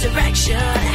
direction.